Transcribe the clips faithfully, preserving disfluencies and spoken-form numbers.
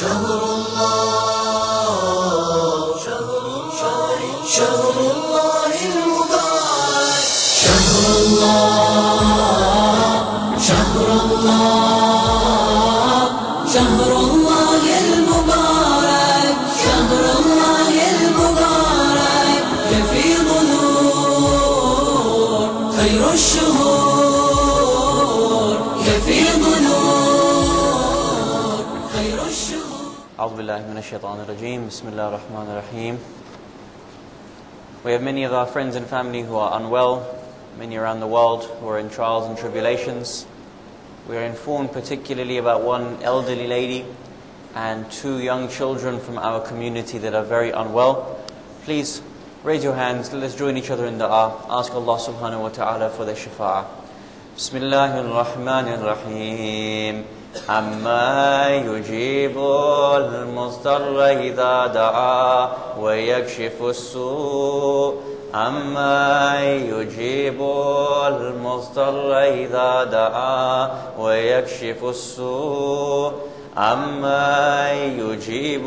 شهر الله شهر شهر شهر الله المبارك شهر الله شهر الله شهر الله المبارك شهر الله المبارك يفيض نور خير الشهور يفيض نور أعوذ بالله من الشيطان الرجيم بسم الله الرحمن الرحيم. We have many of our friends and family who are unwell, many around the world who are in trials and tribulations. We are informed particularly about one elderly lady and two young children from our community that are very unwell. Please raise your hands, let's join each other in dua, ask Allah subhanahu wa ta'ala for their shafa'ah. Bismillahir Rahmanir Rahim. عما يجيب المضطر إذا دعا ويكشف السوء عما يجيب المضطر إذا دعا ويكشف السوء عما يجيب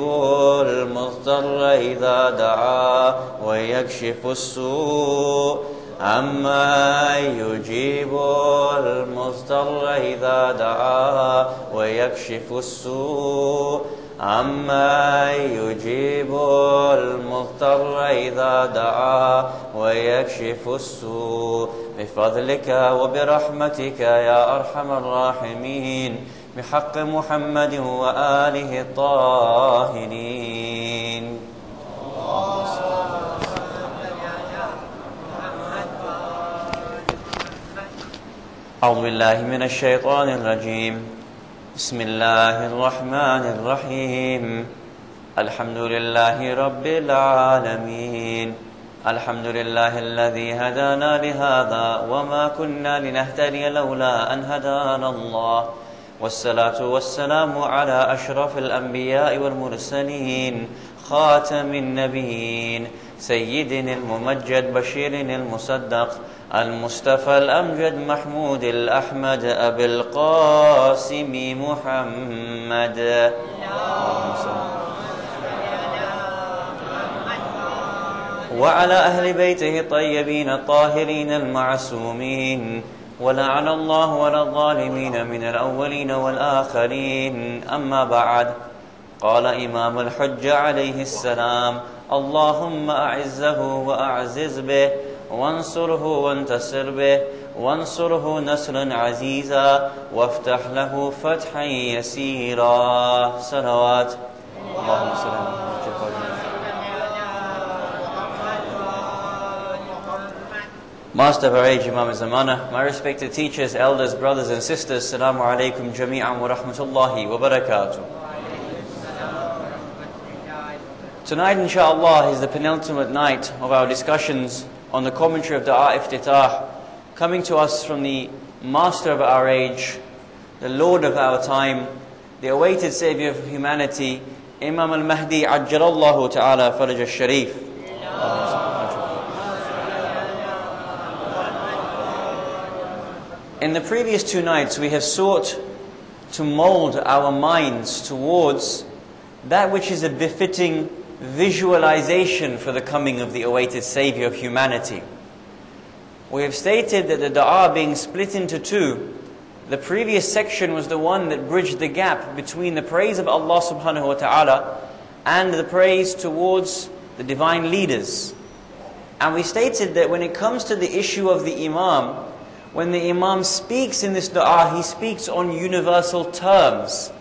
المضطر إذا دعا ويكشف السوء عما يجيب المضطر إذا دعاه ويكشف السوء عما يجيب المضطر إذا دعاه ويكشف السوء بفضلك وبرحمتك يا أرحم الراحمين بحق محمد وآله الطاهرين. أعوذ بالله من الشيطان الرجيم بسم الله الرحمن الرحيم الحمد لله رب العالمين الحمد لله الذي هدانا لهذا وما كنا لنهتدي لولا أن هدانا الله والصلاة والسلام على أشرف الأنبياء والمرسلين خاتم النبيين سيدنا الممجد بشير المصدق المصطفى الأمجد محمود الأحمد أبي القاسم محمد وعلى أهل بيته الطيبين الطاهرين المعصومين ولعن الله ولا الظالمين من الأولين والآخرين. أما بعد، قال إمام الحجة عليه السلام: اللهم أعزه وأعزز به وانصره وانتصر به وانصره نصرا عزيزا وافتح له فتحا يسيرا. صلوات اللهم صل على محمد. Master of our age, Imam al-Zamana, my respected teachers, elders, brothers and sisters, Assalamu alaikum jami'an wa rahmatullahi wa barakatuh. Tonight, inshaAllah, is the penultimate night of our discussions on the commentary of Dua Iftitah, coming to us from the master of our age, the Lord of our time, the awaited Savior of humanity, Imam al-Mahdi Ajjalallahu Ta'ala Faraj al-Sharif. In the previous two nights, we have sought to mold our minds towards that which is a befitting visualization for the coming of the awaited Savior of humanity. We have stated that the dua being split into two, the previous section was the one that bridged the gap between the praise of Allah subhanahu wa ta'ala and the praise towards the divine leaders. And we stated that when it comes to the issue of the Imam, when the Imam speaks in this dua, he speaks on universal terms.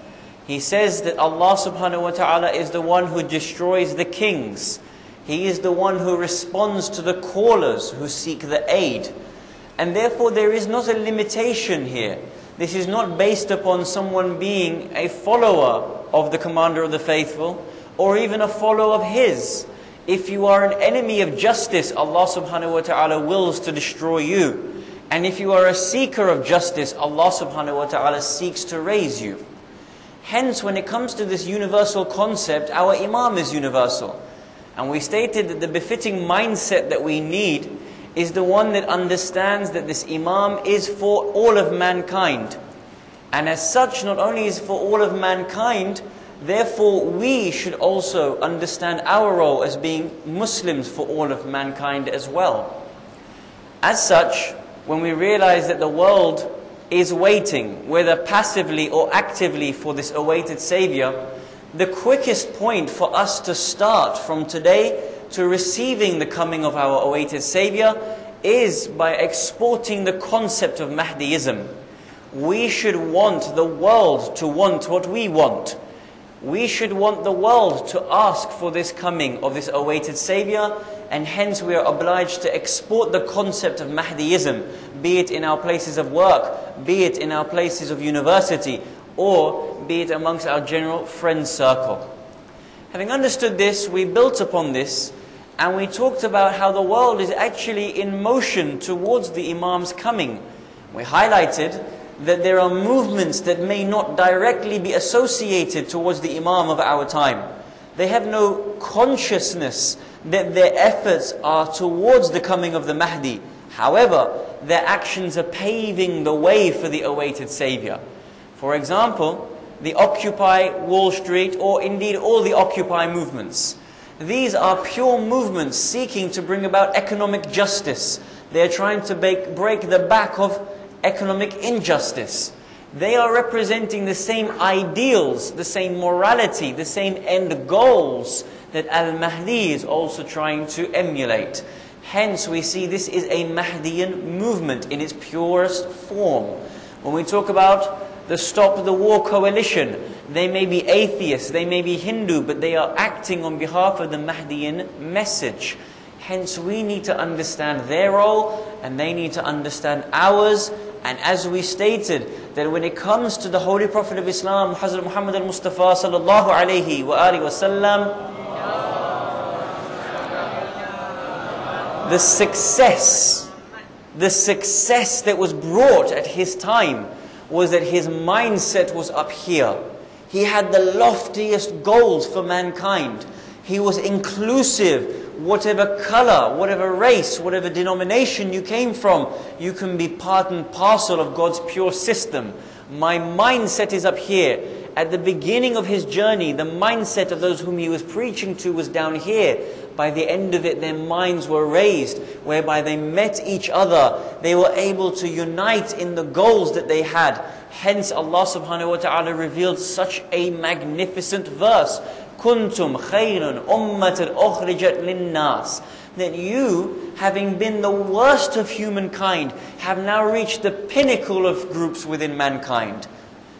He says that Allah subhanahu wa ta'ala is the one who destroys the kings. He is the one who responds to the callers who seek the aid. And therefore there is not a limitation here. This is not based upon someone being a follower of the commander of the faithful or even a follower of his. If you are an enemy of justice, Allah subhanahu wa ta'ala wills to destroy you. And if you are a seeker of justice, Allah subhanahu wa ta'ala seeks to raise you. Hence, when it comes to this universal concept, our Imam is universal. And we stated that the befitting mindset that we need is the one that understands that this Imam is for all of mankind. And as such, not only is it for all of mankind, Therefore, we should also understand our role as being Muslims for all of mankind as well. As such, when we realize that the world is waiting, whether passively or actively, for this awaited Savior, the quickest point for us to start from today to receiving the coming of our awaited Savior is by exporting the concept of Mahdiism. We should want the world to want what we want. We should want the world to ask for this coming of this awaited Savior, and hence we are obliged to export the concept of Mahdiism, be it in our places of work, be it in our places of university, or be it amongst our general friend circle. Having understood this, we built upon this, and we talked about how the world is actually in motion towards the Imam's coming. We highlighted that there are movements that may not directly be associated towards the Imam of our time. They have no consciousness that their efforts are towards the coming of the Mahdi. However, their actions are paving the way for the awaited Savior. For example, the Occupy Wall Street, or indeed all the Occupy movements. These are pure movements seeking to bring about economic justice. They are trying to break, break the back of economic injustice. They are representing the same ideals, the same morality, the same end goals that Al-Mahdi is also trying to emulate. Hence we see this is a Mahdiyan movement in its purest form. When we talk about the Stop the War Coalition, they may be atheists, they may be Hindu, but they are acting on behalf of the Mahdiyan message. Hence we need to understand their role, and they need to understand ours. And as we stated, that when it comes to the Holy Prophet of Islam, Hazrat Muhammad al-Mustafa sallallahu alayhi wa alihi wa sallam, the success, the success that was brought at his time was that his mindset was up here. He had the loftiest goals for mankind. He was inclusive. Whatever color, whatever race, whatever denomination you came from, you can be part and parcel of God's pure system. My mindset is up here. At the beginning of his journey, the mindset of those whom he was preaching to was down here. By the end of it, their minds were raised, whereby they met each other. They were able to unite in the goals that they had. Hence, Allah subhanahu wa ta'ala revealed such a magnificent verse. Kuntum khayrun ummatin ukhrijat linnas. That you, having been the worst of humankind, have now reached the pinnacle of groups within mankind.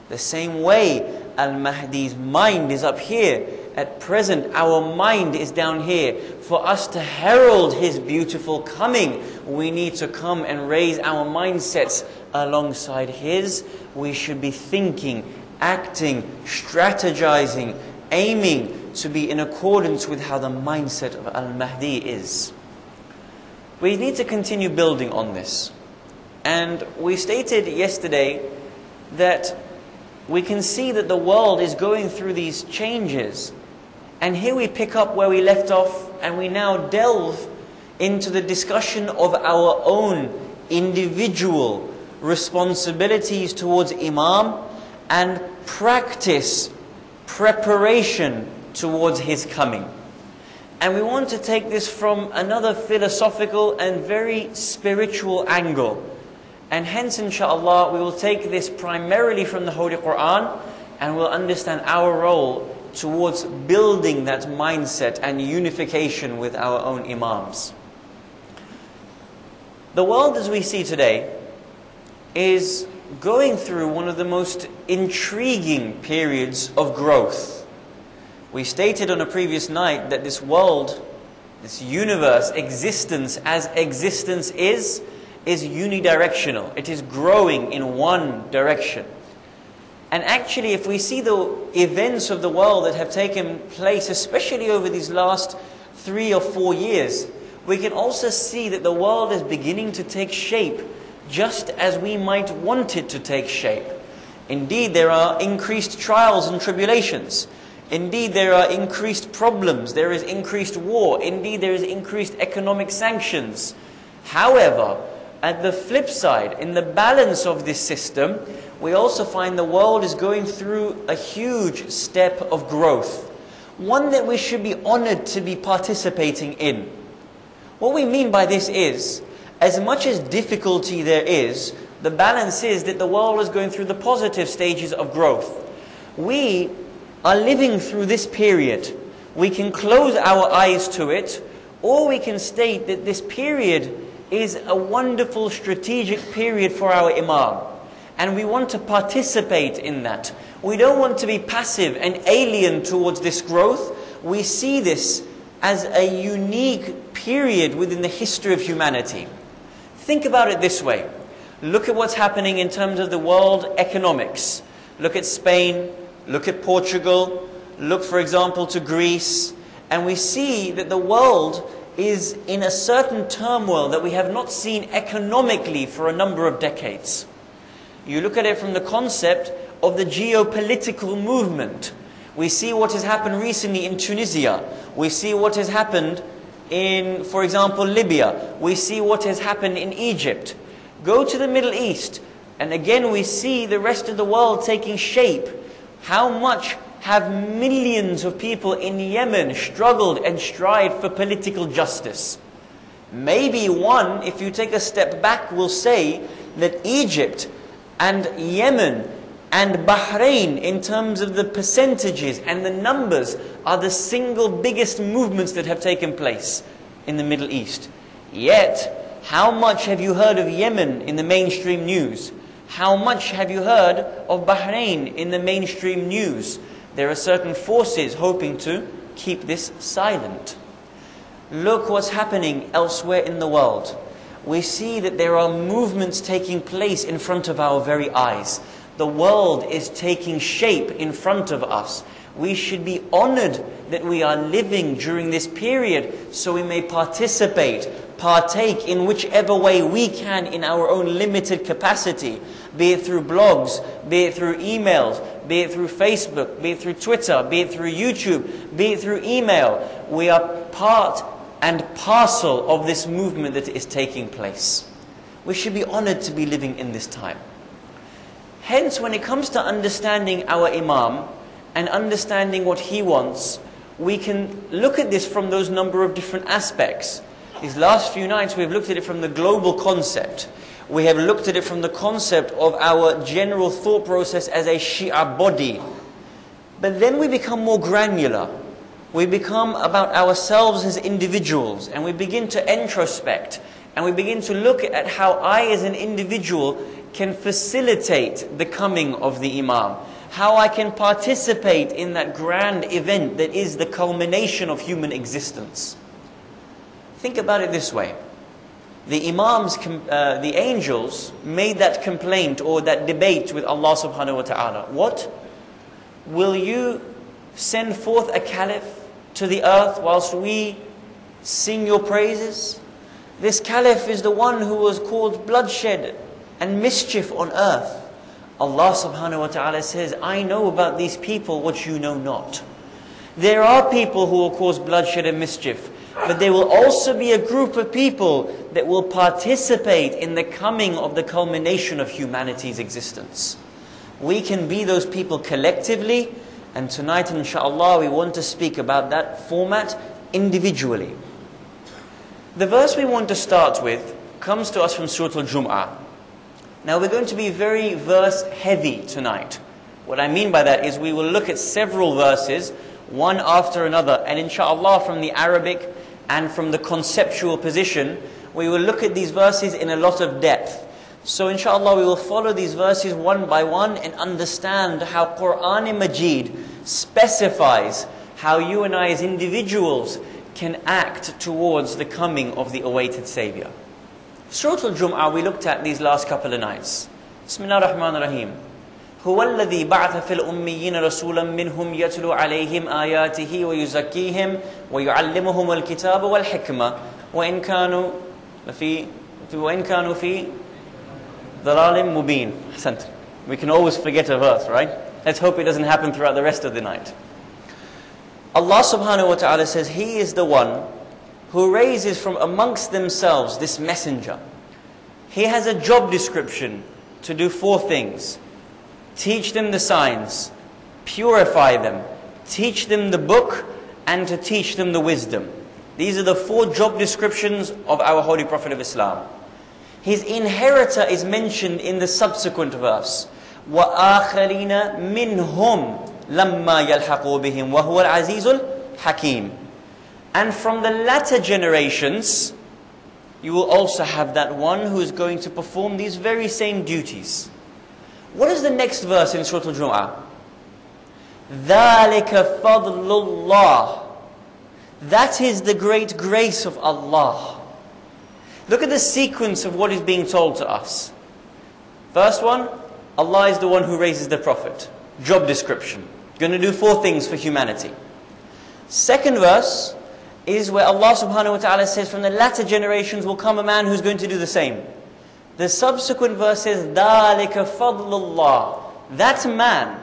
The same way, Al-Mahdi's mind is up here. At present, our mind is down here. For us to herald his beautiful coming, we need to come and raise our mindsets alongside his. We should be thinking, acting, strategizing, aiming to be in accordance with how the mindset of Al-Mahdi is. We need to continue building on this. And we stated yesterday that we can see that the world is going through these changes. And here we pick up where we left off, and we now delve into the discussion of our own individual responsibilities towards Imam and practice preparation towards his coming. And we want to take this from another philosophical and very spiritual angle. And hence, inshallah, we will take this primarily from the Holy Quran, and we'll understand our role towards building that mindset and unification with our own Imams. The world as we see today is going through one of the most intriguing periods of growth. We stated on a previous night that this world, this universe, existence as existence is, is unidirectional. It is growing in one direction. And actually, if we see the events of the world that have taken place, especially over these last three or four years, we can also see that the world is beginning to take shape just as we might want it to take shape. Indeed, there are increased trials and tribulations. Indeed, there are increased problems. There is increased war. Indeed, there is increased economic sanctions. However, At the flip side, in the balance of this system, we also find the world is going through a huge step of growth, one that we should be honored to be participating in. What we mean by this is, as much as difficulty there is, the balance is that the world is going through the positive stages of growth. We are living through this period. We can close our eyes to it, or we can state that this period is a wonderful strategic period for our Imam, and we want to participate in that. We don't want to be passive and alien towards this growth. We see this as a unique period within the history of humanity. Think about it this way. Look at what's happening in terms of the world economics. Look at Spain, look at Portugal, look for example to Greece, and we see that the world is in a certain turmoil that we have not seen economically for a number of decades. You look at it from the concept of the geopolitical movement. We see what has happened recently in Tunisia. We see what has happened in, for example, Libya. We see what has happened in Egypt. Go to the Middle East, and again we see the rest of the world taking shape. How much have millions of people in Yemen struggled and strived for political justice? Maybe one, if you take a step back, will say that Egypt and Yemen and Bahrain, in terms of the percentages and the numbers, are the single biggest movements that have taken place in the Middle East. Yet, how much have you heard of Yemen in the mainstream news? How much have you heard of Bahrain in the mainstream news? There are certain forces hoping to keep this silent. Look what's happening elsewhere in the world. We see that there are movements taking place in front of our very eyes. The world is taking shape in front of us. We should be honored that we are living during this period so we may participate, partake in whichever way we can in our own limited capacity, be it through blogs, be it through emails, be it through Facebook, be it through Twitter, be it through YouTube, be it through email. We are part and parcel of this movement that is taking place. We should be honored to be living in this time. Hence, when it comes to understanding our Imam and understanding what he wants, we can look at this from those number of different aspects. These last few nights we have looked at it from the global concept. We have looked at it from the concept of our general thought process as a Shia body. But then we become more granular. We become about ourselves as individuals, and we begin to introspect, and we begin to look at how I as an individual can facilitate the coming of the Imam, how I can participate in that grand event that is the culmination of human existence. Think about it this way. The Imams, uh, the angels made that complaint or that debate with Allah subhanahu wa ta'ala. What? Will you send forth a caliph to the earth whilst we sing your praises? This caliph is the one who was called bloodshed and mischief on earth. Allah subhanahu wa ta'ala says, I know about these people what you know not. There are people who will cause bloodshed and mischief, but there will also be a group of people that will participate in the coming of the culmination of humanity's existence. We can be those people collectively, and tonight inshaAllah we want to speak about that format individually. The verse we want to start with comes to us from Surah Al-Jum'ah. Now we're going to be very verse heavy tonight. What I mean by that is we will look at several verses, one after another, and inshaAllah from the Arabic and from the conceptual position, we will look at these verses in a lot of depth. So inshaAllah we will follow these verses one by one and understand how Qur'an Majid specifies how you and I as individuals can act towards the coming of the awaited Savior. Surah Al-Jum'ah we looked at these last couple of nights. Bismillah ar-Rahman ar-Rahim. هُوَ الَّذِي بَعْثَ فِي الْأُمِّيِّينَ رَسُولًا مِّنْهُمْ يَتْلُو عَلَيْهِمْ آيَاتِهِ وَيُزَكِّيهِمْ وَيُعَلِّمُهُمُ الْكِتَابَ وَالْحِكْمَةَ وَإِنْ كَانُوا فِي وَإِنْ كَانُوا فِي ضَلَالٍ مُبِينٍ. Ahsant. We can always forget a verse, right? Let's hope it doesn't happen throughout the rest of the night. Allah subhanahu wa ta'ala says, He is the one who raises from amongst themselves this messenger. He has a job description to do four things. Teach them the signs, purify them, teach them the book, and to teach them the wisdom. These are the four job descriptions of our Holy Prophet of Islam. His inheritor is mentioned in the subsequent verse. وَآخَرِينَ مِنْهُمْ لَمَّا يَلْحَقُوا بِهِمْ وَهُوَ الْعَزِيزُ الْحَكِيمُ. And from the latter generations, you will also have that one who is going to perform these very same duties. What is the next verse in Surah Al-Jum'ah? ذَلِكَ فَضْلُ اللَّهِ. That is the great grace of Allah. Look at the sequence of what is being told to us. First one, Allah is the one who raises the Prophet. Job description. Going to do four things for humanity. Second verse is where Allah subhanahu wa ta'ala says, from the latter generations will come a man who's going to do the same. The subsequent verse says, ذَلِكَ فَضْلُ اللَّهِ. That man,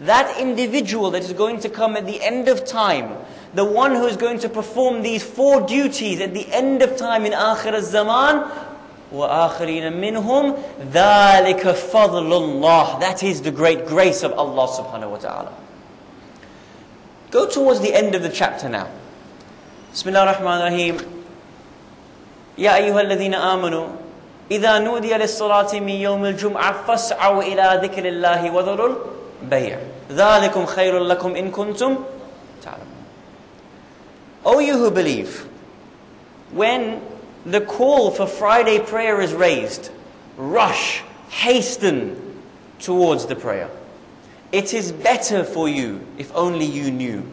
that individual that is going to come at the end of time, the one who is going to perform these four duties at the end of time in Akhir al-Zaman, وَآخَرِينَ مِنْهُمْ ذَلِكَ فَضْلُ اللَّهِ. That is the great grace of Allah subhanahu wa ta'ala. Go towards the end of the chapter now. Bismillah ar-Rahman ar-Rahim. Ya ayyuha alladhina amanu, idha nudiya lissalati min yawm al-jum'ah fas'aw ila dhikrillahi wa dharul bay'a. Dhalikum khayrun lakum in kuntum ta'lamun. O you who believe, when the call for Friday prayer is raised, rush, hasten towards the prayer. It is better for you if only you knew.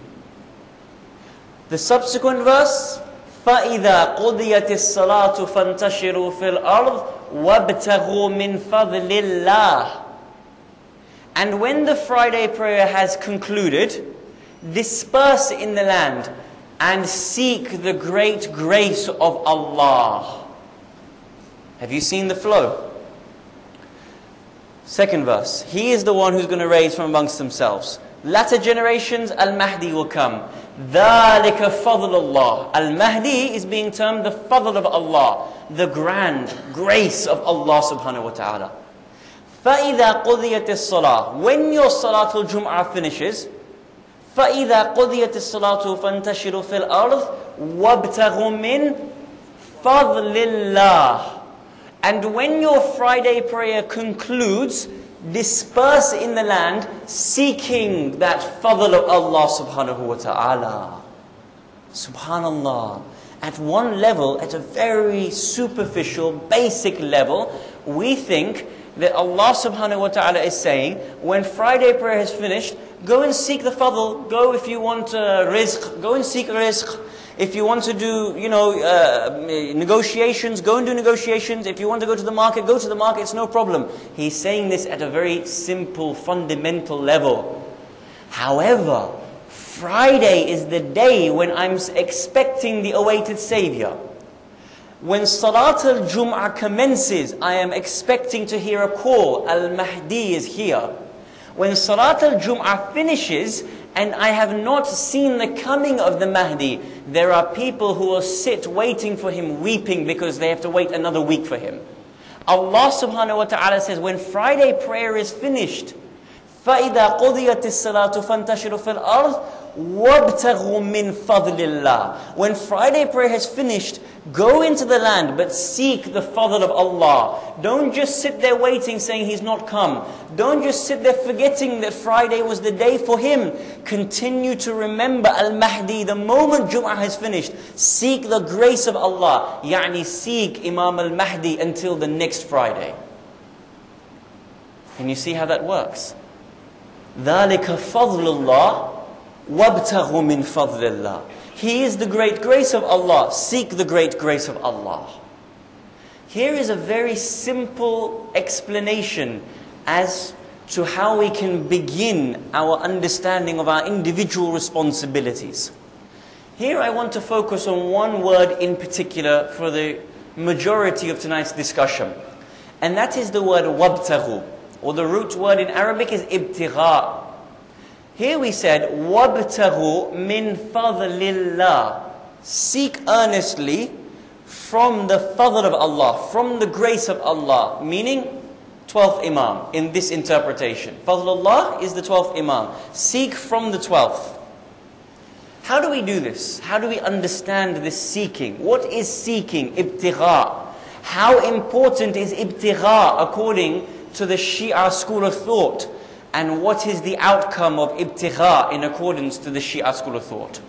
The subsequent verse, فَإِذَا قُضِيَتِ الصَّلَاةُ فَانْتَشِرُوا فِي الْأَرْضِ وَابْتَغُوا مِنْ فَضْلِ اللَّهِ. And when the Friday prayer has concluded, disperse in the land and seek the great grace of Allah. Have you seen the flow? Second verse. He is the one who's going to raise from amongst themselves. Latter generations, Al-Mahdi will come. ذَلِكَ فَضْلُ اللَّهِ. Al-Mahdi is being termed the Fadl of Allah, the grand grace of Allah subhanahu wa ta'ala. فَإِذَا قُضِيَتِ الصَّلَاةِ. When your Salatul Jum'ah finishes, فَإِذَا قُضِيَتِ الصَّلَاةُ فَانْتَشِرُوا فِي الْأَرْضِ وَابْتَغُوا مِنْ فَضْلِ اللَّهِ. And when your Friday prayer concludes, disperse in the land, seeking that fadl of Allah subhanahu wa ta'ala. Subhanallah. At one level, at a very superficial, basic level, we think that Allah subhanahu wa ta'ala is saying, when Friday prayer is finished, go and seek the fadl. Go if you want uh, rizq, go and seek rizq. If you want to do, you know, uh, negotiations, go and do negotiations. If you want to go to the market, go to the market, it's no problem. He's saying this at a very simple, fundamental level. However, Friday is the day when I'm expecting the awaited Savior. When Salat al-Jum'ah commences, I am expecting to hear a call. Al-Mahdi is here. When Salat al-Jum'ah finishes, and I have not seen the coming of the Mahdi, there are people who will sit waiting for him, weeping because they have to wait another week for him. Allah subhanahu wa ta'ala says, when Friday prayer is finished, فَإِذَا قُضِيَتِ الصَّلَاةُ فَانْتَشِرُوا فِي الْأَرْضِ وَابْتَغُوا مِنْ فَضْلِ اللَّهِ. When Friday prayer has finished, go into the land, but seek the fadl of Allah. Don't just sit there waiting, saying He's not come. Don't just sit there forgetting that Friday was the day for Him. Continue to remember Al-Mahdi the moment Jum'ah has finished. Seek the grace of Allah. Yani seek Imam Al-Mahdi until the next Friday. Can you see how that works? ذَلِكَ فَضْلُ اللَّهِ وَابْتَغُوا مِنْ فَضْلِ اللَّهِ. He is the great grace of Allah. Seek the great grace of Allah. Here is a very simple explanation as to how we can begin our understanding of our individual responsibilities. Here I want to focus on one word in particular for the majority of tonight's discussion. And that is the word وَابْتَغُوا, or the root word in Arabic is ibtigha. Here we said, وَابْتَغُوا مِنْ فَضْلِ اللَّهِ. Seek earnestly from the fadl of Allah, from the grace of Allah, meaning twelfth Imam in this interpretation. Fadlullah is the twelfth Imam. Seek from the twelfth. How do we do this? How do we understand this seeking? What is seeking? Ibtigha. How important is ibtigha according to the Shia school of thought? And what is the outcome of ibtigha in accordance to the Shia school of thought?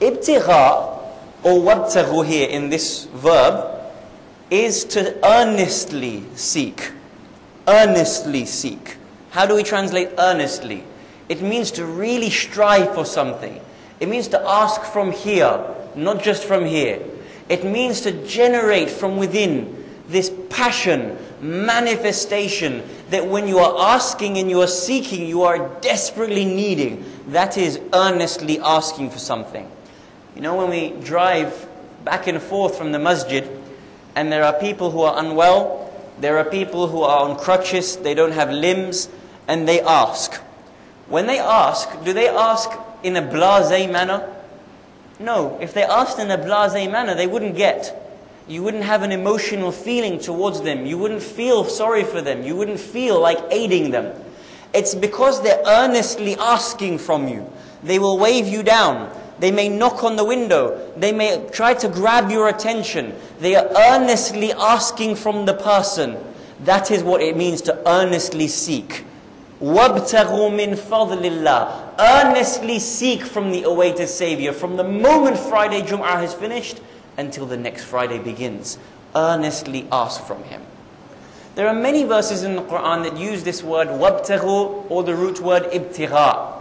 Ibtigha, or wabtaghu here in this verb, is to earnestly seek. Earnestly seek. How do we translate earnestly? It means to really strive for something. It means to ask from here, not just from here. It means to generate from within this passion, manifestation, that when you are asking and you are seeking, you are desperately needing. That is earnestly asking for something. You know, when we drive back and forth from the masjid, and there are people who are unwell, there are people who are on crutches, they don't have limbs, and they ask. When they ask, do they ask in a blasé manner? No. If they asked in a blasé manner, they wouldn't get. You wouldn't have an emotional feeling towards them. You wouldn't feel sorry for them. You wouldn't feel like aiding them. It's because they're earnestly asking from you. They will wave you down. They may knock on the window. They may try to grab your attention. They are earnestly asking from the person. That is what it means to earnestly seek. وَابْتَغُوا مِنْ فَضْلِ اللَّهِ. Earnestly seek from the awaited Savior. From the moment Friday Jum'ah has finished until the next Friday begins. Earnestly ask from Him. There are many verses in the Qur'an that use this word وَابْتَغُوا, or the root word ibtigha.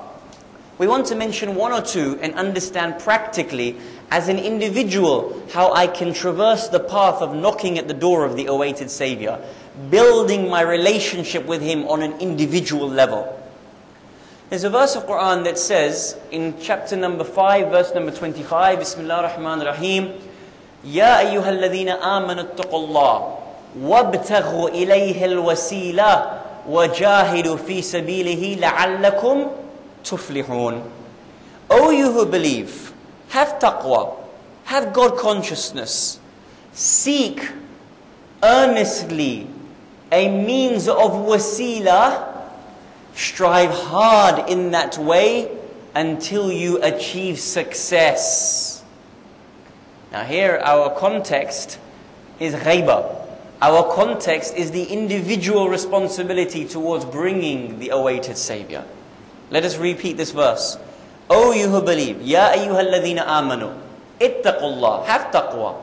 We want to mention one or two and understand practically, as an individual, how I can traverse the path of knocking at the door of the awaited Savior, building my relationship with Him on an individual level. There's a verse of Qur'an that says, in chapter number five, verse number twenty-five, Bismillah ar-Rahman ar-Rahim, Ya ayyuhal ladhina amanu attaqullah, wabtaghu ilayhi al-wasila, wajahidu fi sabilihi la'allakum tuflihun. O you who believe, have taqwa, have God consciousness, seek earnestly a means of wasila, strive hard in that way until you achieve success. Now here our context is ghaibah. Our context is the individual responsibility towards bringing the awaited Savior. Let us repeat this verse. O you who believe, Ya ayyuhal ladhina amanu, ittaqullah, have taqwa,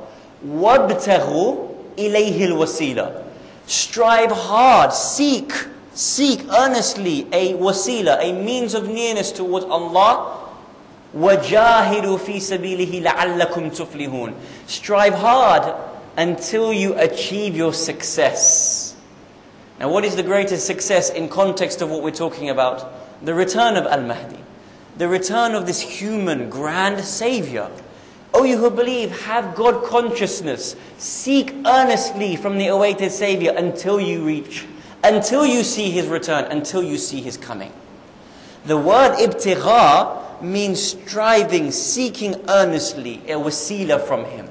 wabtaghu ilayhi al-wasila. Strive hard, seek, seek earnestly a wasila, a means of nearness towards Allah. وَجَاهِدُوا فِي سَبِيلِهِ لَعَلَّكُمْ تُفْلِهُونَ. Strive hard until you achieve your success. Now what is the greatest success in context of what we're talking about? The return of Al-Mahdi. The return of this human grand Savior. O you who believe, have God consciousness. Seek earnestly from the awaited Savior until you reach, until you see His return, until you see His coming. The word ibtigha means striving, seeking earnestly a wasila from Him.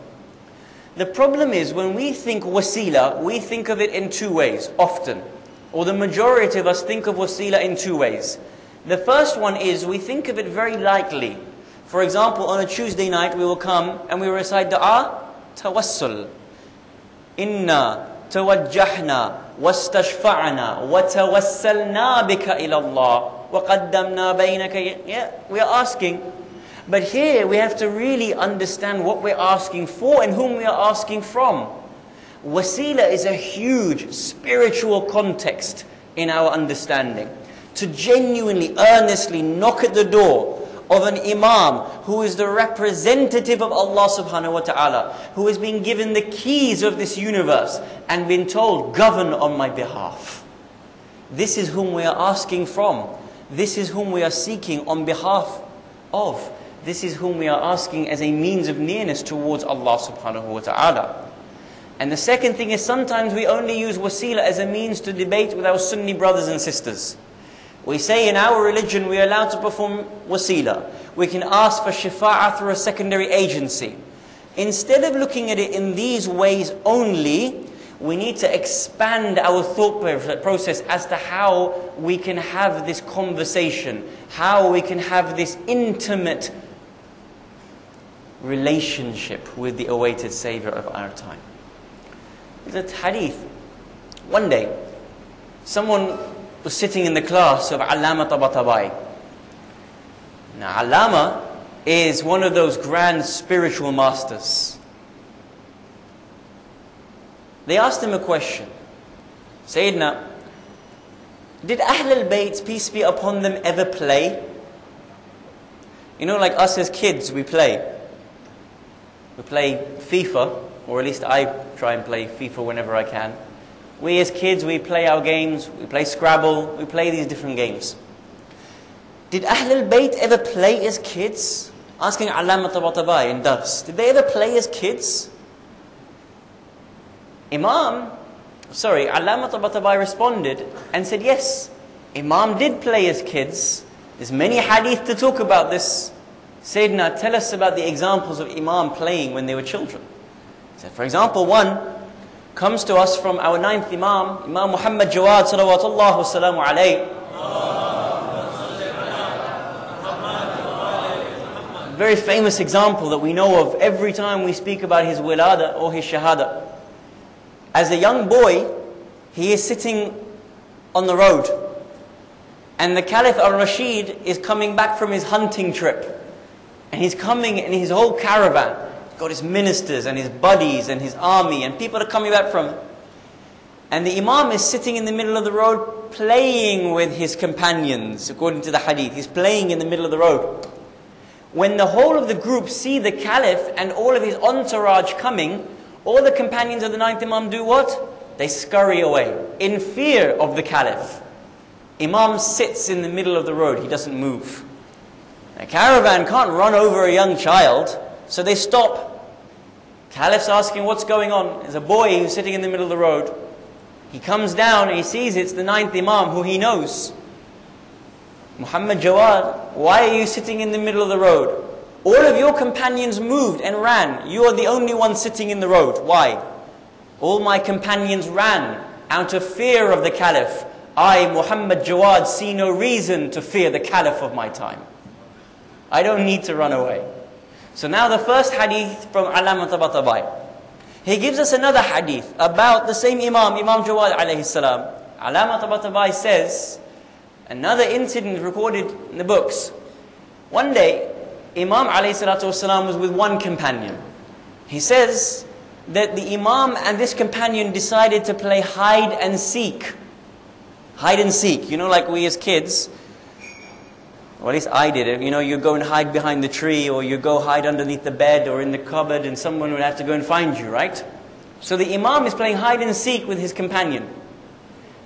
The problem is, when we think wasila, we think of it in two ways, often. Or the majority of us think of wasila in two ways. The first one is, we think of it very lightly. For example, on a Tuesday night, we will come and we recite dua, tawassul. Inna tawajjahna, wastashfa'na, wa tawassalna bika ilallah. Yeah, we are asking. But here we have to really understand what we're asking for and whom we are asking from. Wasila is a huge spiritual context in our understanding. To genuinely, earnestly knock at the door of an imam who is the representative of Allah subhanahu wa ta'ala, who has been given the keys of this universe and been told, govern on my behalf. This is whom we are asking from. This is whom we are seeking on behalf of. This is whom we are asking as a means of nearness towards Allah subhanahu wa ta'ala. And the second thing is, sometimes we only use wasila as a means to debate with our Sunni brothers and sisters. We say in our religion we are allowed to perform wasila. We can ask for shifa'ah through a secondary agency. Instead of looking at it in these ways only, we need to expand our thought process as to how we can have this conversation, how we can have this intimate relationship with the awaited Savior of our time. The hadith. One day, someone was sitting in the class of Allamah Tabataba'i. Now, Allamah is one of those grand spiritual masters. They asked him a question. Sayyidina, did Ahlul Bayt, peace be upon them, ever play? You know, like us as kids, we play. We play FIFA, or at least I try and play FIFA whenever I can. We as kids, we play our games, we play Scrabble, we play these different games. Did Ahlul Bayt ever play as kids? Asking Allamah Tabatabai in Dars. Did they ever play as kids? Imam, sorry, Allamah Tabatabai responded and said, yes, Imam did play as kids. There's many hadith to talk about this. Sayyidina, tell us about the examples of Imam playing when they were children. So for example, one comes to us from our ninth Imam, Imam Muhammad Jawaad, salawatullah wa salamu alayhi. Very famous example that we know of every time we speak about his wilada or his shahada. As a young boy, he is sitting on the road, and the Caliph al-Rashid is coming back from his hunting trip. And he's coming in his whole caravan. He's got his ministers and his buddies and his army and people are coming back from him. And the Imam is sitting in the middle of the road playing with his companions, according to the hadith. He's playing in the middle of the road. When the whole of the group see the Caliph and all of his entourage coming, all the companions of the ninth Imam do what? They scurry away in fear of the Caliph. Imam sits in the middle of the road. He doesn't move. A caravan can't run over a young child, so they stop. Caliph's asking what's going on. There's a boy who's sitting in the middle of the road. He comes down and he sees it's the ninth Imam who he knows. Muhammad Jawaad, why are you sitting in the middle of the road? All of your companions moved and ran. You are the only one sitting in the road. Why? All my companions ran out of fear of the Caliph. I, Muhammad Jawaad, see no reason to fear the Caliph of my time. I don't need to run away. So now the first hadith from Allamah Tabatabai. He gives us another hadith about the same Imam, Imam Jawaad alayhi salam. Allamah Tabatabai says, another incident recorded in the books. One day, Imam alayhi salatu wasalam was with one companion. He says that the Imam and this companion decided to play hide and seek. Hide and seek, you know, like we as kids. Or at least I did it. You know, you go and hide behind the tree, or you go hide underneath the bed or in the cupboard, and someone would have to go and find you, right? So the Imam is playing hide and seek with his companion.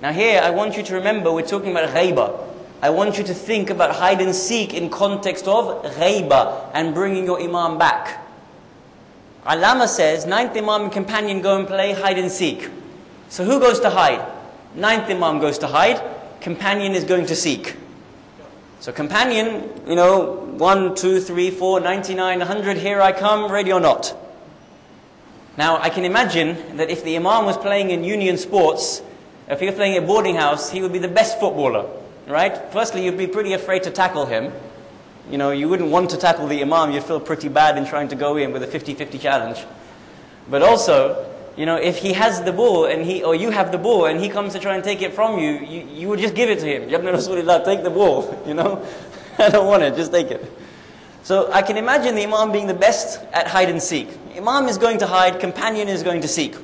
Now here, I want you to remember we're talking about ghaibah. I want you to think about hide and seek in context of ghaibah and bringing your Imam back. Allamah says, ninth Imam and companion go and play hide and seek. So who goes to hide? Ninth Imam goes to hide. Companion is going to seek. So companion, you know, one, two, three, four, ninety-nine, one hundred, here I come, ready or not. Now, I can imagine that if the Imam was playing in union sports, if he was playing at boarding house, he would be the best footballer, right? Firstly, you'd be pretty afraid to tackle him. You know, you wouldn't want to tackle the Imam. You'd feel pretty bad in trying to go in with a fifty fifty challenge. But also, you know, if he has the ball, and he, or you have the ball, and he comes to try and take it from you, you, you would just give it to him. Yabna Rasulullah, take the ball, you know. I don't want it, just take it. So I can imagine the Imam being the best at hide and seek. Imam is going to hide, companion is going to seek.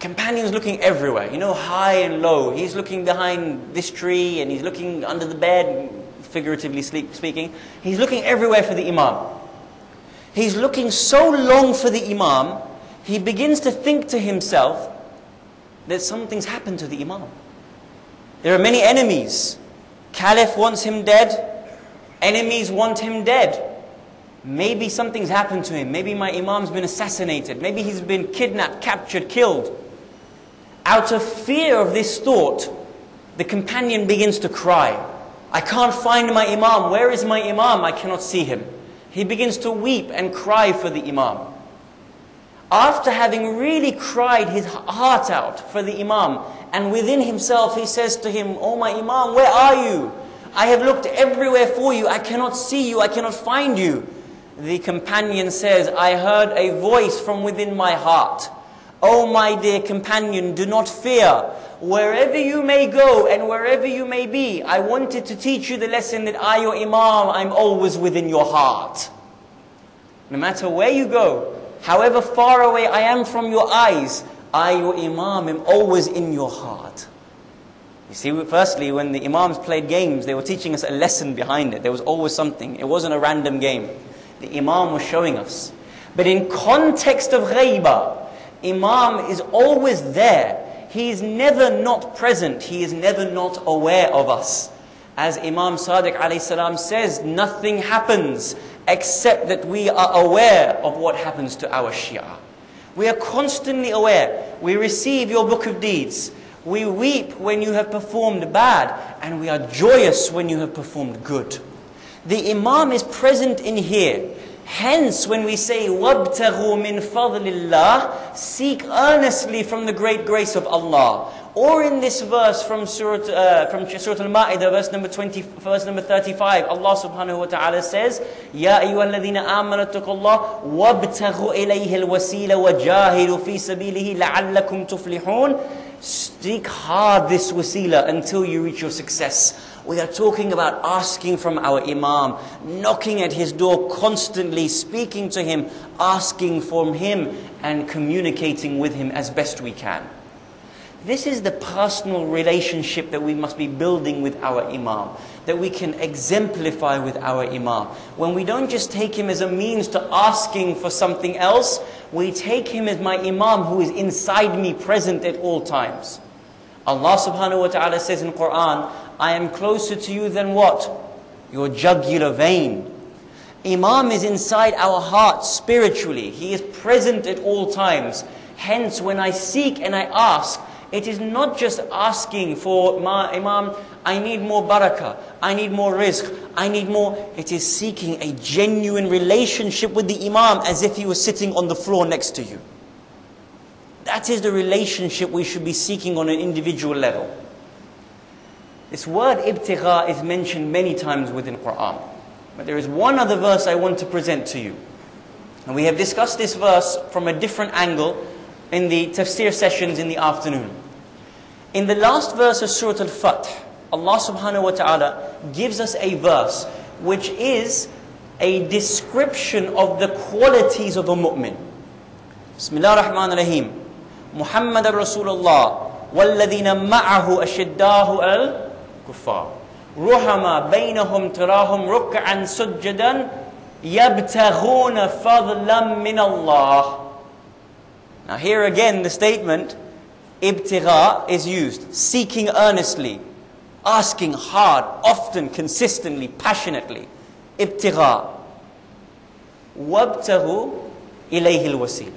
Companion's looking everywhere, you know, high and low. He's looking behind this tree, and he's looking under the bed, figuratively speaking. He's looking everywhere for the Imam. He's looking so long for the Imam, he begins to think to himself that something's happened to the Imam. There are many enemies. Caliph wants him dead. Enemies want him dead. Maybe something's happened to him. Maybe my Imam's been assassinated. Maybe he's been kidnapped, captured, killed. Out of fear of this thought, the companion begins to cry. I can't find my Imam. Where is my Imam? I cannot see him. He begins to weep and cry for the Imam. after having really cried his heart out for the Imam, and within himself he says to him, "Oh my Imam, where are you? I have looked everywhere for you. I cannot see you. I cannot find you." The companion says, "I heard a voice from within my heart. Oh my dear companion, do not fear. Wherever you may go and wherever you may be, I wanted to teach you the lesson that I, your Imam, I'm always within your heart. No matter where you go, however far away I am from your eyes, I, your Imam, am always in your heart." You see, firstly, when the Imams played games, they were teaching us a lesson behind it. There was always something. It wasn't a random game. The Imam was showing us. But in context of ghaibah, Imam is always there. He is never not present. He is never not aware of us. As Imam Sadiq alayhi salam says, nothing happens except that we are aware of what happens to our Shia. We are constantly aware. We receive your book of deeds. We weep when you have performed bad, and we are joyous when you have performed good. The Imam is present in here. Hence, when we say, وَابْتَغُوا مِنْ فَضْلِ اللَّهِ, seek earnestly from the great grace of Allah. Or in this verse from Surah, uh, from Surah Al-Ma'idah, verse number twenty, verse number thirty-five, Allah subhanahu wa ta'ala says, يَا أَيُّهَا الَّذِينَ آمَنُوا اتَّقُوا اللَّهَ وَابْتَغُوا إِلَيْهِ الْوَسِيلَ وَجَاهِدُوا فِي سَبِيلِهِ لَعَلَّكُمْ تُفْلِحُونَ. Seek hard this wasila until you reach your success. We are talking about asking from our Imam, knocking at his door constantly, speaking to him, asking from him, and communicating with him as best we can. This is the personal relationship that we must be building with our Imam, that we can exemplify with our Imam. When we don't just take him as a means to asking for something else, we take him as my Imam who is inside me, present at all times. Allah subhanahu wa ta'ala says in Quran, I am closer to you than what? Your jugular vein. Imam is inside our heart spiritually. He is present at all times. Hence, when I seek and I ask, it is not just asking for my Imam, I need more barakah, I need more rizq, I need more. It is seeking a genuine relationship with the Imam as if he was sitting on the floor next to you. That is the relationship we should be seeking on an individual level. This word ibtigha is mentioned many times within Quran. But there is one other verse I want to present to you. And we have discussed this verse from a different angle in the tafsir sessions in the afternoon. In the last verse of Surah Al-Fath, Allah subhanahu wa ta'ala gives us a verse which is a description of the qualities of a mu'min. Bismillah ar-Rahman ar-Rahim. Muhammad ar-Rasulullah walladhina ma'ahu ashiddahu al-kuffar ruhama bainahum tarahum ruk'an sujjadan yabtaghuna fadlan min Allah. Now here again the statement, ibtigha, is used. Seeking earnestly, asking hard, often, consistently, passionately. Ibtigha. Wabtaghu ilayhi al-wasila.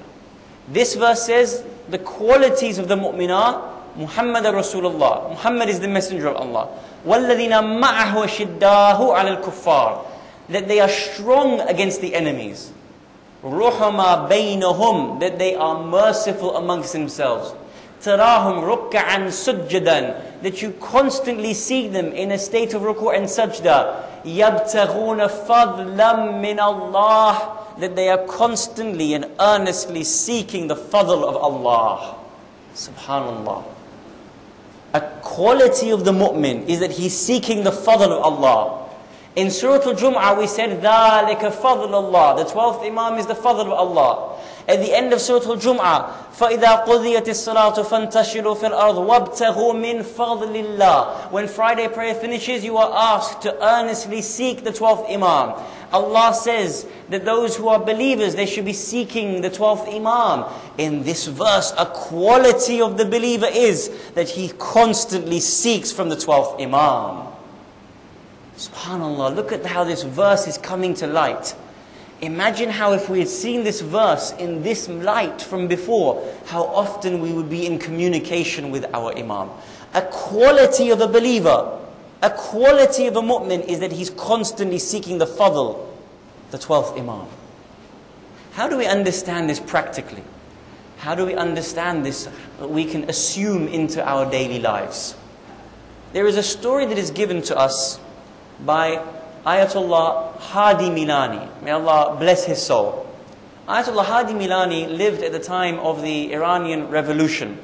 This verse says the qualities of the mu'min are Muhammad Rasulullah. Muhammad is the messenger of Allah. وَالَّذِينَ مَعَهُ أَشِدَّاهُ عَلَى الْكُفَّارِ. That they are strong against the enemies. رُحَمَا بَيْنَهُمْ, that they are merciful amongst themselves. تَرَاهُمْ رُكَّعًا سُجَّدًا, that you constantly see them in a state of ruku' and sajda. يَبْتَغُونَ فَضْلًا مِّنَ اللَّهِ, that they are constantly and earnestly seeking the fadl of Allah. SubhanAllah. A quality of the mu'min is that he's seeking the fadl of Allah. In Surah Al-Jum'ah we said, ذَلِكَ فَضْلُ اللَّهِ. The twelfth Imam is the fadl of Allah. At the end of Surah Al-Jum'ah, فَإِذَا قُضِيَتِ الصَّلَاةُ فَانْتَشِرُوا فِي الْأَرْضِ وَابْتَغُوا مِنْ فَضْلِ اللَّهِ. When Friday prayer finishes, you are asked to earnestly seek the twelfth Imam. Allah says that those who are believers, they should be seeking the twelfth Imam. In this verse, a quality of the believer is that he constantly seeks from the twelfth Imam. SubhanAllah, look at how this verse is coming to light. Imagine how if we had seen this verse in this light from before, how often we would be in communication with our Imam. A quality of a believer, a quality of a mu'min is that he's constantly seeking the fadl, the twelfth Imam. How do we understand this practically? How do we understand this that we can assume into our daily lives? There is a story that is given to us by Ayatullah Hadi Milani. May Allah bless his soul. Ayatullah Hadi Milani lived at the time of the Iranian Revolution.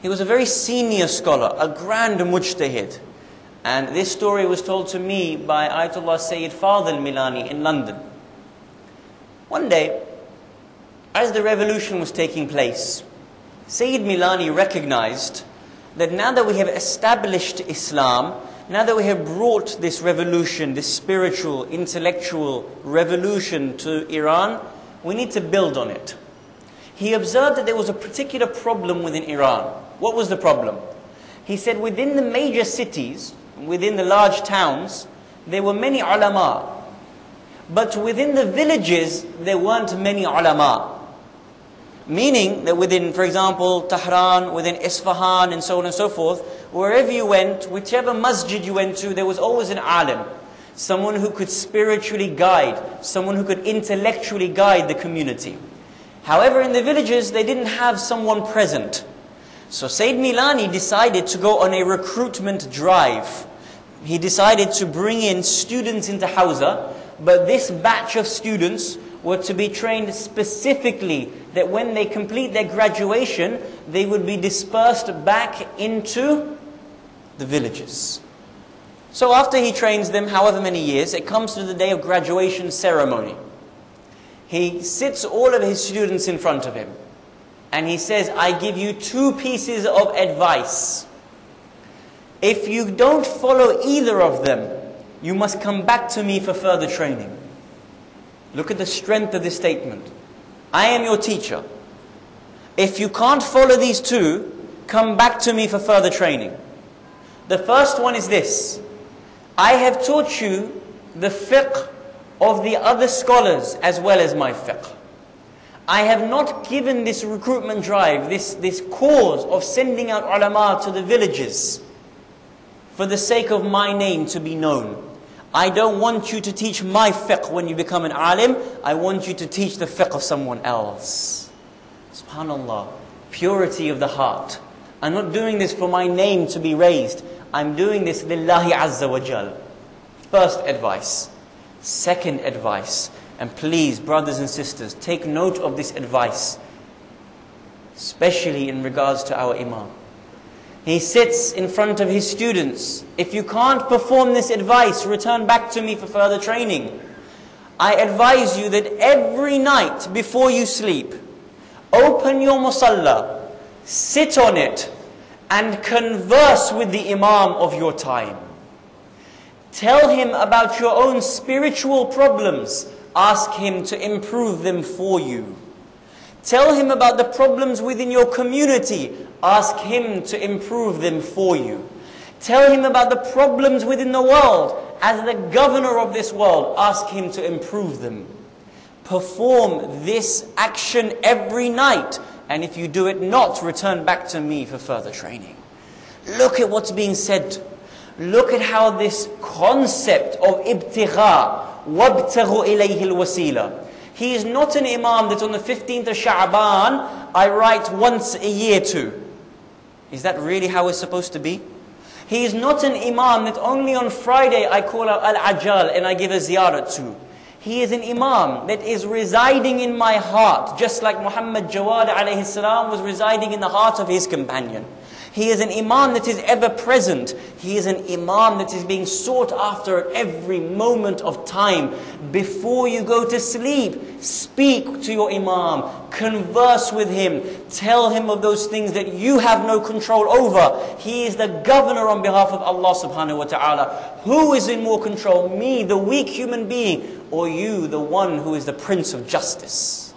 He was a very senior scholar, a grand mujtahid. And this story was told to me by Ayatollah Sayyid Fadil Milani in London. One day, as the revolution was taking place, Sayyid Milani recognized that now that we have established Islam, now that we have brought this revolution, this spiritual, intellectual revolution to Iran, we need to build on it. He observed that there was a particular problem within Iran. What was the problem? He said within the major cities, within the large towns, there were many ulama. But within the villages, there weren't many ulama. Meaning that within, for example, Tehran, within Isfahan, and so on and so forth, wherever you went, whichever masjid you went to, there was always an alim. Someone who could spiritually guide, someone who could intellectually guide the community. However, in the villages, they didn't have someone present. So Sayyid Milani decided to go on a recruitment drive. He decided to bring in students into Hawza, but this batch of students were to be trained specifically that when they complete their graduation, they would be dispersed back into the villages. So after he trains them however many years, it comes to the day of graduation ceremony. He sits all of his students in front of him and he says, I give you two pieces of advice. If you don't follow either of them, you must come back to me for further training. Look at the strength of this statement. I am your teacher. If you can't follow these two, come back to me for further training. The first one is this. I have taught you the fiqh of the other scholars as well as my fiqh. I have not given this recruitment drive, this, this cause of sending out ulama to the villages for the sake of my name to be known. I don't want you to teach my fiqh when you become an alim. I want you to teach the fiqh of someone else. SubhanAllah, purity of the heart. I'm not doing this for my name to be raised. I'm doing this lillahi azza wa jal. First advice. Second advice, and please, brothers and sisters, take note of this advice, especially in regards to our Imam. He sits in front of his students. If you can't perform this advice, return back to me for further training. I advise you that every night before you sleep, open your musalla, sit on it, and converse with the Imam of your time. Tell him about your own spiritual problems. Ask him to improve them for you. Tell him about the problems within your community. Ask him to improve them for you. Tell him about the problems within the world. As the governor of this world, ask him to improve them. Perform this action every night. And if you do it not, return back to me for further training. Look at what's being said. Look at how this concept of ibtigha, wabtaghu ilayhi al-wasila. He is not an imam that on the fifteenth of Sha'ban, I write once a year to. Is that really how it's supposed to be? He is not an imam that only on Friday I call out al-ajal and I give a ziyarat to. He is an imam that is residing in my heart, just like Muhammad Jawaad alayhi salam was residing in the heart of his companion. He is an imam that is ever present. He is an imam that is being sought after at every moment of time. Before you go to sleep, speak to your imam. Converse with him. Tell him of those things that you have no control over. He is the governor on behalf of Allah subhanahu wa ta'ala. Who is in more control? Me, the weak human being, or you, the one who is the Prince of Justice?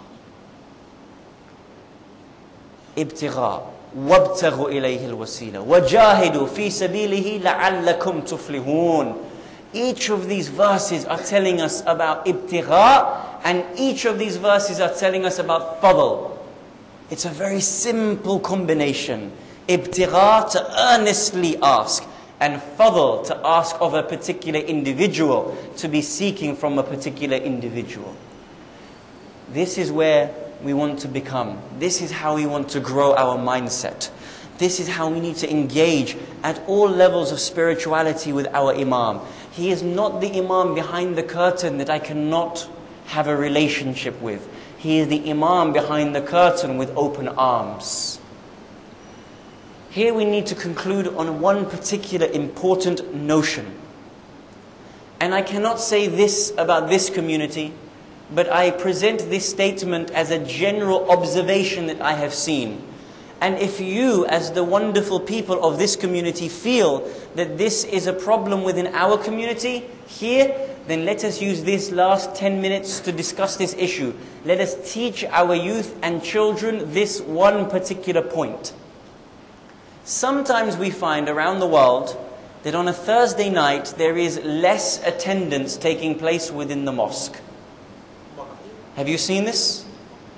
Ibtigha. وَابْتَغُوا إِلَيْهِ الْوَسِيلَةِ وَجَاهِدُوا فِي سَبِيلِهِ لَعَلَّكُمْ تُفْلِحُونَ. Each of these verses are telling us about ibtigha, and each of these verses are telling us about fadl. It's a very simple combination. Ibtigha, to earnestly ask, and fadl, to ask of a particular individual, to be seeking from a particular individual. This is where we want to become. This is how we want to grow our mindset. This is how we need to engage at all levels of spirituality with our Imam. He is not the Imam behind the curtain that I cannot have a relationship with. He is the Imam behind the curtain with open arms. Here we need to conclude on one particular important notion. And I cannot say this about this community, but I present this statement as a general observation that I have seen. And if you, as the wonderful people of this community, feel that this is a problem within our community here, then let us use this last ten minutes to discuss this issue. Let us teach our youth and children this one particular point. Sometimes we find around the world that on a Thursday night there is less attendance taking place within the mosque. Have you seen this?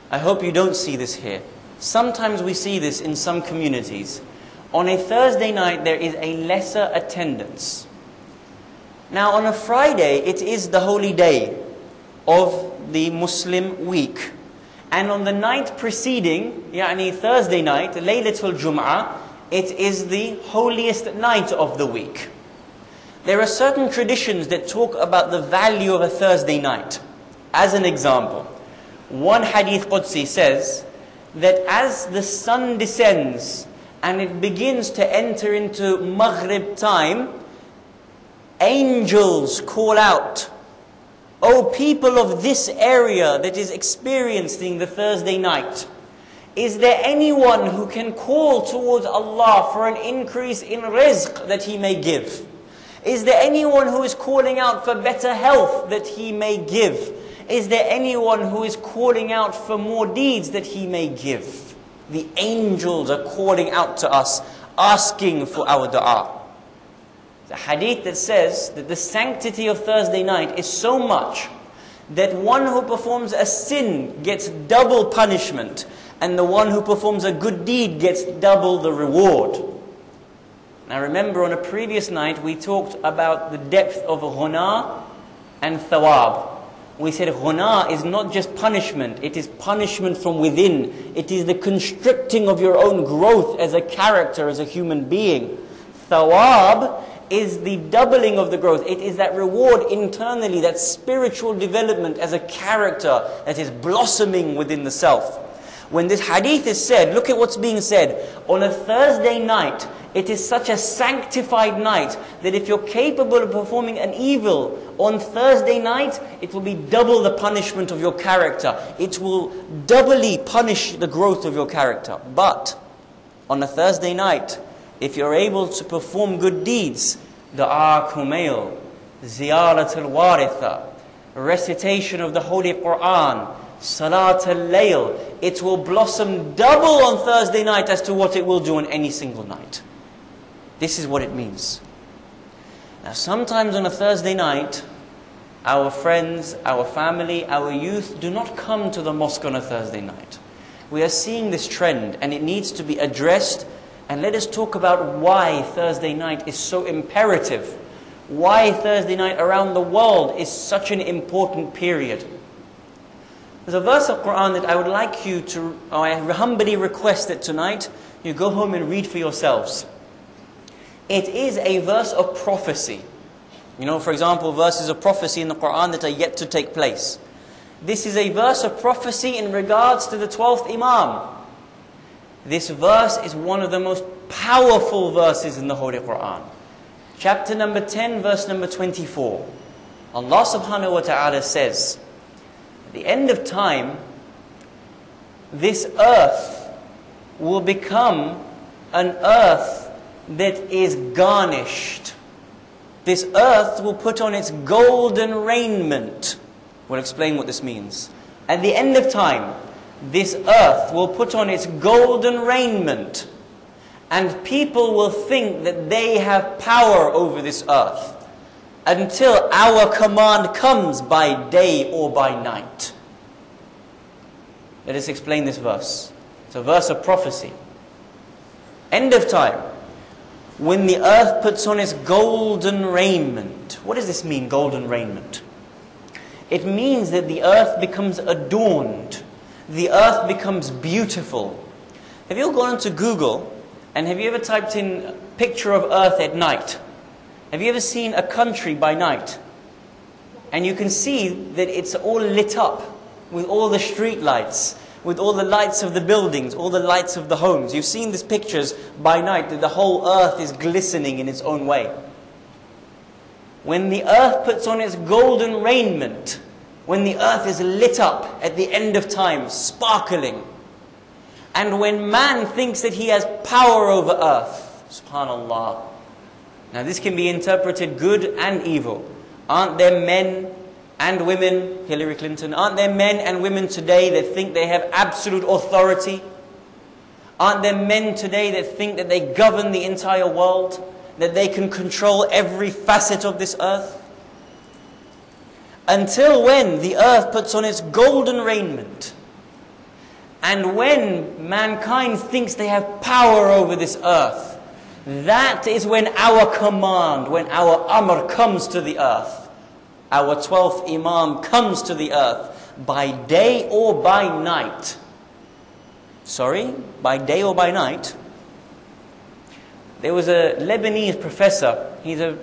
I hope you don't see this here. Sometimes we see this in some communities. On a Thursday night, there is a lesser attendance. Now, on a Friday, it is the holy day of the Muslim week. And on the night preceding, yani Thursday night, Laylatul Jum'ah, it is the holiest night of the week. There are certain traditions that talk about the value of a Thursday night. As an example, one hadith Qudsi says that as the sun descends and it begins to enter into Maghrib time, angels call out, "O people of this area that is experiencing the Thursday night, is there anyone who can call towards Allah for an increase in rizq that He may give? Is there anyone who is calling out for better health that He may give? Is there anyone who is calling out for more deeds that He may give?" The angels are calling out to us, asking for our dua. The hadith that says that the sanctity of Thursday night is so much that one who performs a sin gets double punishment, and the one who performs a good deed gets double the reward. Now remember, on a previous night we talked about the depth of ghuna and thawab. We said ghuna is not just punishment, it is punishment from within. It is the constricting of your own growth as a character, as a human being. Thawab is the doubling of the growth. It is that reward internally, that spiritual development as a character that is blossoming within the self. When this hadith is said, look at what's being said. On a Thursday night, it is such a sanctified night that if you're capable of performing an evil on Thursday night, it will be double the punishment of your character. It will doubly punish the growth of your character. But on a Thursday night, if you're able to perform good deeds, Da'a Kumail, Ziyarat al-Waritha, recitation of the Holy Qur'an, Salat al-Layl, it will blossom double on Thursday night as to what it will do on any single night. This is what it means. Now sometimes on a Thursday night, our friends, our family, our youth do not come to the mosque on a Thursday night. We are seeing this trend and it needs to be addressed, and let us talk about why Thursday night is so imperative, why Thursday night around the world is such an important period. There's a verse of Qur'an that I would like you to, or I humbly request that tonight you go home and read for yourselves. It is a verse of prophecy. You know, for example, verses of prophecy in the Qur'an that are yet to take place. This is a verse of prophecy in regards to the twelfth Imam. This verse is one of the most powerful verses in the Holy Qur'an. Chapter number ten, verse number twenty-four. Allah subhanahu wa ta'ala says, at the end of time, this earth will become an earth that is garnished. This earth will put on its golden raiment. We'll explain what this means. At the end of time, this earth will put on its golden raiment, and people will think that they have power over this earth, until our command comes by day or by night. Let us explain this verse. It's a verse of prophecy. End of time, when the earth puts on its golden raiment. What does this mean, golden raiment? It means that the earth becomes adorned. the earth becomes beautiful. Have you all gone onto Google and have you ever typed in picture of earth at night? Have you ever seen a country by night? And you can see that it's all lit up with all the street lights, with all the lights of the buildings, all the lights of the homes. You've seen these pictures by night that the whole earth is glistening in its own way. When the earth puts on its golden raiment, when the earth is lit up at the end of time, sparkling, and when man thinks that he has power over earth, subhanallah. Now this can be interpreted good and evil. Aren't there men and women, Hillary Clinton, aren't there men and women today that think they have absolute authority? Aren't there men today that think that they govern the entire world, that they can control every facet of this earth? Until when the earth puts on its golden raiment, and when mankind thinks they have power over this earth, that is when our command, when our amr comes to the earth, our twelfth imam comes to the earth, by day or by night. Sorry, by day or by night. There was a Lebanese professor, he's a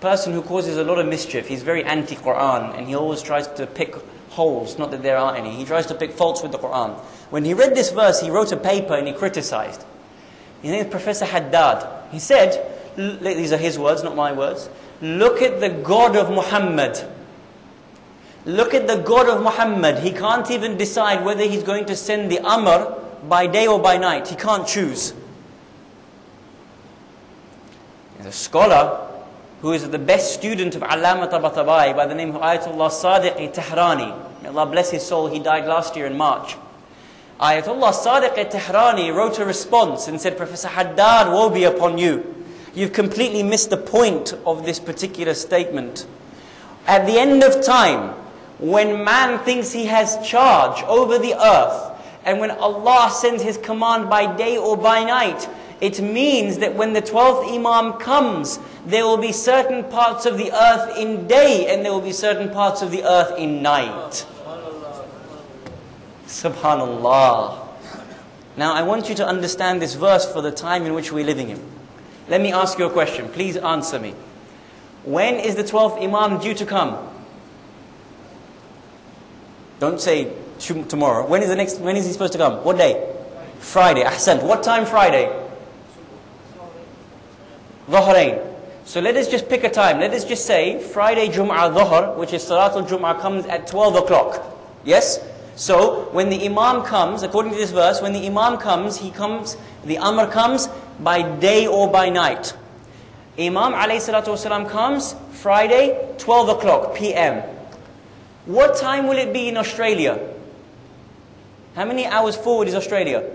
person who causes a lot of mischief, he's very anti-Quran, and he always tries to pick holes, not that there are any, he tries to pick faults with the Quran. When he read this verse, he wrote a paper and he criticized. His name is Professor Haddad. He said, these are his words, not my words, look at the God of Muhammad. Look at the God of Muhammad. He can't even decide whether he's going to send the Amr by day or by night. He can't choose. There's a scholar who is the best student of Allamah Tabataba'i by the name of Ayatullah Sadiqi Tehrani. May Allah bless his soul. He died last year in March. Ayatullah Sadiqi Tehrani wrote a response and said, Professor Haddad, woe be upon you. You've completely missed the point of this particular statement. At the end of time, when man thinks he has charge over the earth, and when Allah sends His command by day or by night, it means that when the twelfth Imam comes, there will be certain parts of the earth in day, and there will be certain parts of the earth in night. Subhanallah. Now I want you to understand this verse for the time in which we're living in. Let me ask you a question. Please answer me. When is the twelfth Imam due to come? Don't say tomorrow. When is the next? When is he supposed to come? What day? Friday. Ahsant. What time Friday? Dhuhrain. So let us just pick a time. Let us just say Friday Jum'ah Dhuhr, which is Salatul Jum'ah, comes at twelve o'clock. Yes? So, when the Imam comes, according to this verse, when the Imam comes, he comes, the Amr comes by day or by night. Imam alayhi salatu wasalam comes Friday, twelve o'clock p m What time will it be in Australia? How many hours forward is Australia?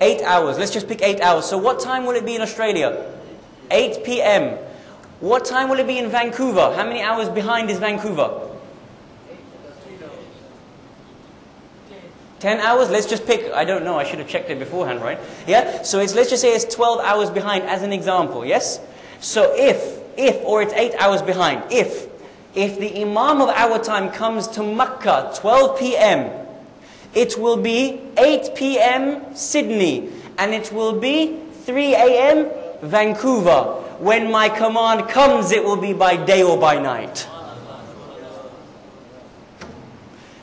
Eight hours. Let's just pick eight hours. So, what time will it be in Australia? eight p m What time will it be in Vancouver? How many hours behind is Vancouver? ten hours, let's just pick, I don't know, I should have checked it beforehand, right? Yeah, so it's, let's just say it's twelve hours behind as an example, yes? So if, if, or it's eight hours behind, if, if the Imam of our time comes to Makkah, twelve p m, it will be eight p m Sydney, and it will be three a m Vancouver. When my command comes, it will be by day or by night.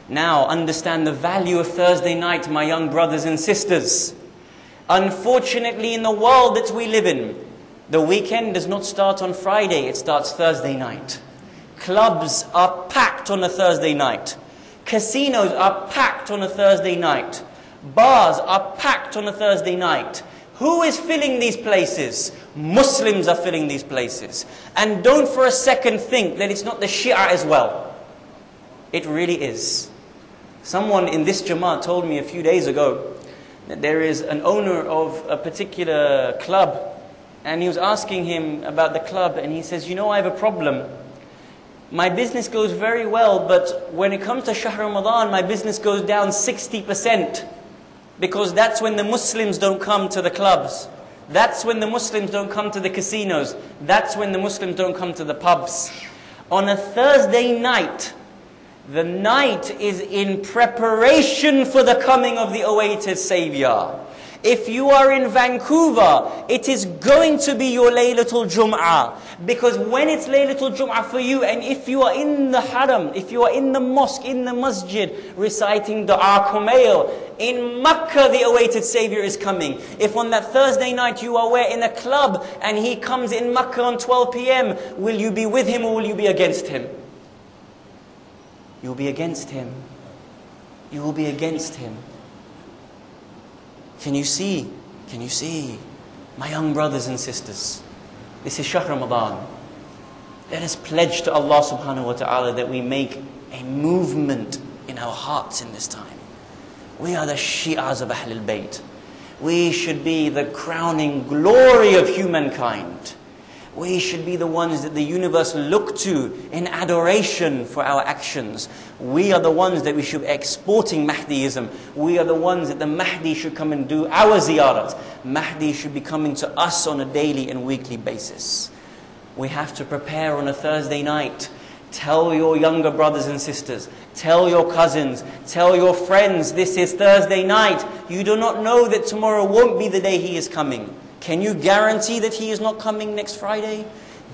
Now understand the value of Thursday night, my young brothers and sisters. Unfortunately, in the world that we live in, the weekend does not start on Friday, it starts Thursday night. Clubs are packed on a Thursday night. Casinos are packed on a Thursday night. Bars are packed on a Thursday night. Who is filling these places? Muslims are filling these places. And don't for a second think that it's not the Shia as well. It really is. Someone in this Jama'at told me a few days ago that there is an owner of a particular club, and he was asking him about the club, and he says, you know, I have a problem. My business goes very well, but when it comes to Shahr Ramadan, my business goes down sixty percent, because that's when the Muslims don't come to the clubs. That's when the Muslims don't come to the casinos. That's when the Muslims don't come to the pubs. On a Thursday night, The night is in preparation for the coming of the awaited Savior. If you are in Vancouver, it is going to be your Laylatul Jum'ah. Because when it's Laylatul Jum'ah for you, and if you are in the Haram, if you are in the mosque, in the masjid, reciting Dua Kumail, in Makkah the awaited Savior is coming. If on that Thursday night you are where in a club, and he comes in Makkah on twelve p m, will you be with him or will you be against him? You'll be against him. You will be against him. Can you see? Can you see? My young brothers and sisters, this is Shahr Ramadan. Let us pledge to Allah subhanahu wa ta'ala that we make a movement in our hearts in this time. We are the Shi'as of Ahlul Bayt. We should be the crowning glory of humankind. We should be the ones that the universe look to in adoration for our actions. We are the ones that we should be exporting Mahdiism. We are the ones that the Mahdi should come and do our ziyarat. Mahdi should be coming to us on a daily and weekly basis. We have to prepare on a Thursday night. Tell your younger brothers and sisters, tell your cousins, tell your friends, this is Thursday night. You do not know that tomorrow won't be the day he is coming. Can you guarantee that he is not coming next Friday?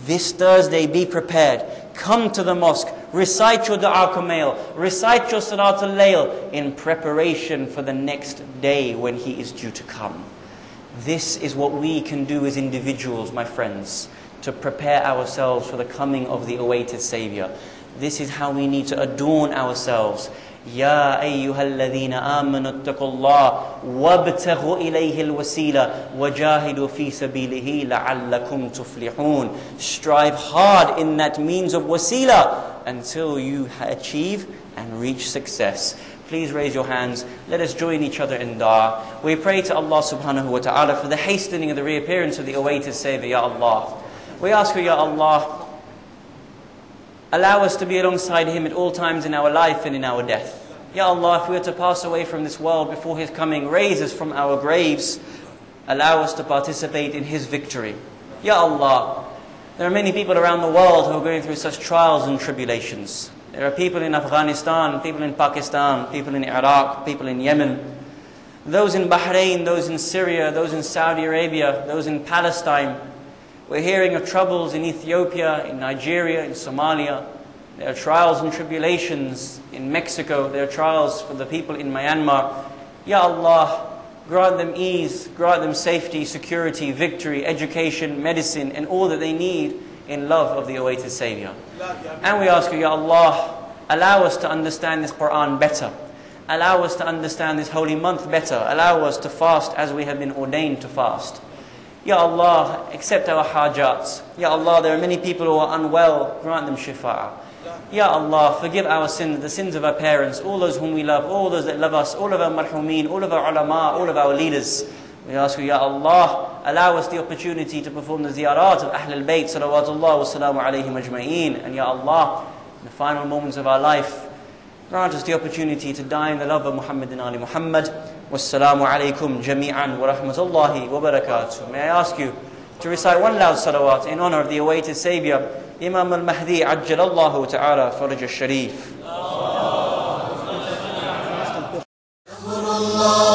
This Thursday, be prepared. Come to the mosque. Recite your Dua Kumail. Recite your Salat al-Layl in preparation for the next day when he is due to come. This is what we can do as individuals, my friends, to prepare ourselves for the coming of the awaited Savior. This is how we need to adorn ourselves. يَا أَيُّهَا الَّذِينَ آمَنُوا اتَّقُوا اللَّهِ وَابْتَغُوا إِلَيْهِ الْوَسِيلَةِ وَجَاهِدُوا فِي سَبِيلِهِ لَعَلَّكُمْ تُفْلِحُونَ. Strive hard in that means of wasila until you achieve and reach success. Please raise your hands. Let us join each other in dua. We pray to Allah subhanahu wa ta'ala for the hastening of the reappearance of the awaited Savior, Ya Allah. We ask you, Ya Allah, allow us to be alongside him at all times in our life and in our death. Ya Allah, if we are to pass away from this world before his coming, raise us from our graves. Allow us to participate in his victory. Ya Allah, there are many people around the world who are going through such trials and tribulations. There are people in Afghanistan, people in Pakistan, people in Iraq, people in Yemen. Those in Bahrain, those in Syria, those in Saudi Arabia, those in Palestine. We're hearing of troubles in Ethiopia, in Nigeria, in Somalia. There are trials and tribulations in Mexico. There are trials for the people in Myanmar. Ya Allah, grant them ease, grant them safety, security, victory, education, medicine, and all that they need in love of the awaited Savior. And we ask you, Ya Allah, allow us to understand this Quran better. Allow us to understand this holy month better. Allow us to fast as we have been ordained to fast. Ya Allah, accept our hajats. Ya Allah, there are many people who are unwell, grant them shifa'a. Ya Allah, forgive our sins, the sins of our parents, all those whom we love, all those that love us, all of our marhumeen, all of our ulama, all of our leaders. We ask you, Ya Allah, allow us the opportunity to perform the ziyarat of Ahlul Bayt, salawatullah wa salamu alayhim ajma'een. And Ya Allah, in the final moments of our life, grant us the opportunity to die in the love of Muhammad and Ali Muhammad. Wassalamu alaikum jami'an wa rahmatullahi wa barakatuh. May I ask you to recite one loud salawat in honor of the awaited Savior, Imam al-Mahdi, ajjalallahu ta'ala faraj al-sharif.